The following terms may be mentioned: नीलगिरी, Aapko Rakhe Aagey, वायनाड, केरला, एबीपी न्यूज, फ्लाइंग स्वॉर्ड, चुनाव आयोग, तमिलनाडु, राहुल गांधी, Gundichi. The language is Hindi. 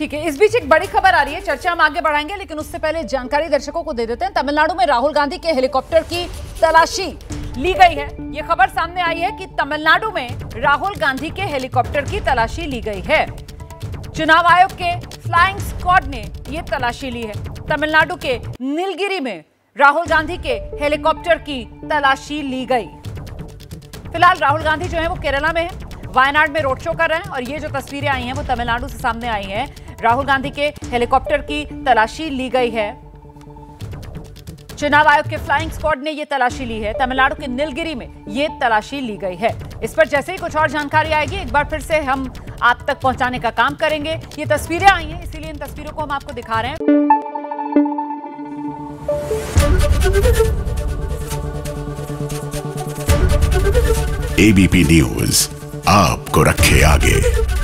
ठीक है, इस बीच एक बड़ी खबर आ रही है, चर्चा हम आगे बढ़ाएंगे, लेकिन उससे पहले जानकारी दर्शकों को दे देते हैं। तमिलनाडु में राहुल गांधी के हेलीकॉप्टर की तलाशी ली गई है। ये खबर सामने आई है कि तमिलनाडु में राहुल गांधी के हेलीकॉप्टर की तलाशी ली गई है। चुनाव आयोग के फ्लाइंग स्क्वाड ने यह तलाशी ली है। तमिलनाडु के नीलगिरी में राहुल गांधी के हेलीकॉप्टर की तलाशी ली गई। फिलहाल राहुल गांधी जो है वो केरला में है, वायनाड में रोड शो कर रहे हैं, और ये जो तस्वीरें आई हैं वो तमिलनाडु से सामने आई हैं। राहुल गांधी के हेलीकॉप्टर की तलाशी ली गई है। चुनाव आयोग के फ्लाइंग स्क्वाड ने ये तलाशी ली है। तमिलनाडु के नीलगिरी में ये तलाशी ली गई है। इस पर जैसे ही कुछ और जानकारी आएगी एक बार फिर से हम आप तक पहुंचाने का काम करेंगे। ये तस्वीरें आई हैं, इसीलिए इन तस्वीरों को हम आपको दिखा रहे हैं। एबीपी न्यूज आपको रखे आगे।